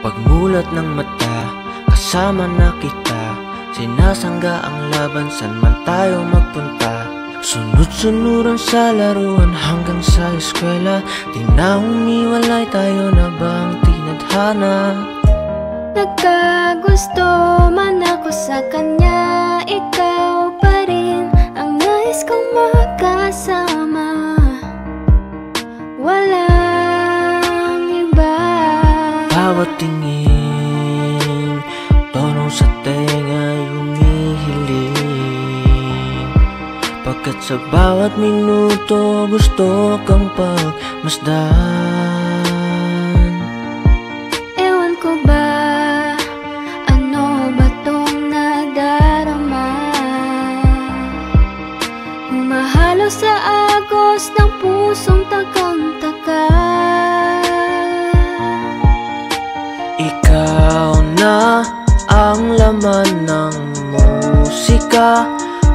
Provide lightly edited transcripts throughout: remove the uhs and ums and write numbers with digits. Pagmulat ng mata, kasama na kita. Sinasangga ang laban, saan man tayo magpunta. Sunod-sunuran sa laruan hanggang sa eskwela. Di na umiwalay, tayo na ba ang tinadhana? Nagkagusto man ako sa kanya, ikaw pa rin ang nais kong makasama. Walang iba. Bawat tingin, tonong sa tenga'y humihiling. Pagkat sa bawat minuto, gusto kang pagmasdan. Ewan ko ba, ano ba tong nadarama? Humahalo sa agos ng pusong takang-taka. Ikaw na ang laman ng musika,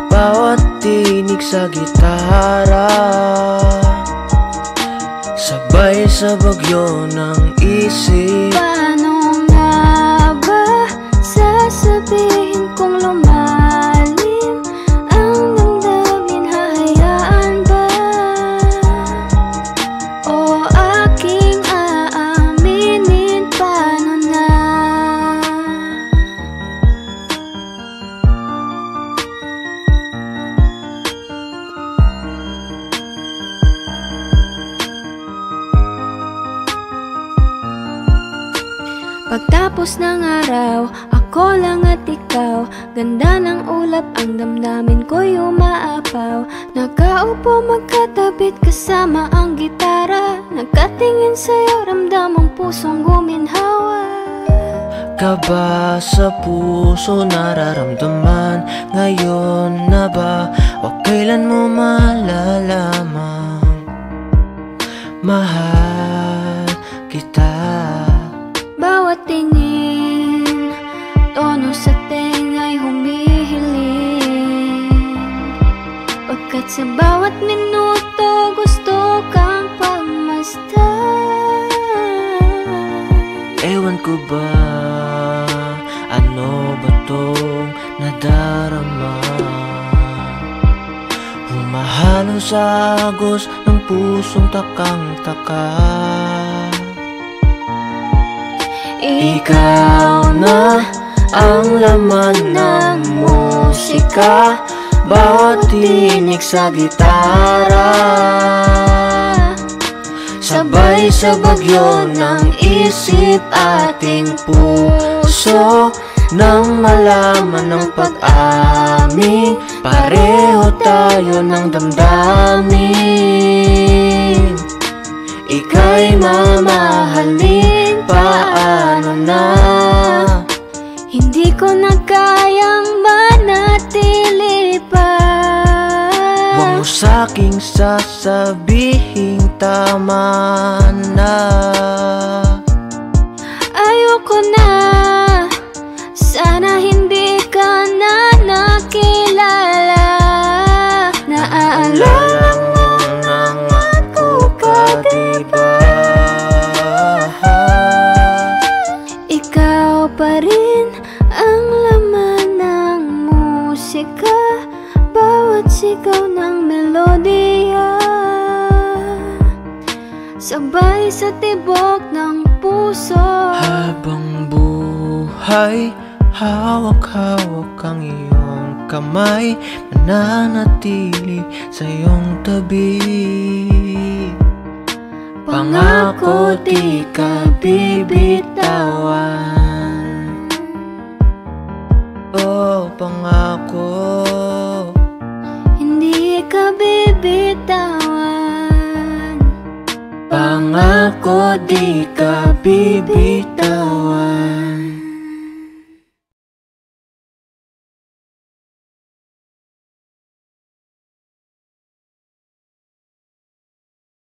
bawat tinig sa gitara. Sabay sa bagyo ng isip, paano nga ba sasabihin kong lumalim ang damdamin? Hahayaan ba o aking aaminin? Paano na? Pagtapos ng araw, ako lang at ikaw. Ganda ng ulap, ang damdamin ko'y umaapaw. Nakaupo magkatabit, kasama ang gitara. Nagkatingin sa'yo, ramdam ang pusong guminhawa. Kaba sa puso nararamdaman, ngayon na ba o kailan mo malalaman? Mahal kita. Bawat tingin, tono sa tenga'y humihiling. Pagkat sa bawat minuto, gusto kang pagmasdan. Ewan ko ba, ano ba tong nadarama? Humahalo sa agos ng pusong takang-taka. Ikaw na ang laman ng musika, bawat tinig sa gitara. Sabay sa bagyo ng isip, ating puso nang malaman ng pag-amin. Pareho tayo ng damdamin. Ika'y mamahalin, paano na? Hindi ko na kayang manatili pa. Huwag mo sa'king sasabihin tama na. Ayoko na, sana hindi ka na nakilala. Naaalala mo nang ako ka, diba? Ikaw pa rin ang laman ng musika, bawat sigaw ng melodiya. Sabay sa tibok ng puso, habang buhay hawak-hawak ang iyong kamay, mananatili sa iyong tabi. Pangako di ka bibitawan. Oh, pangako, hindi ka bibitawan. Pangako di ka bibitawan.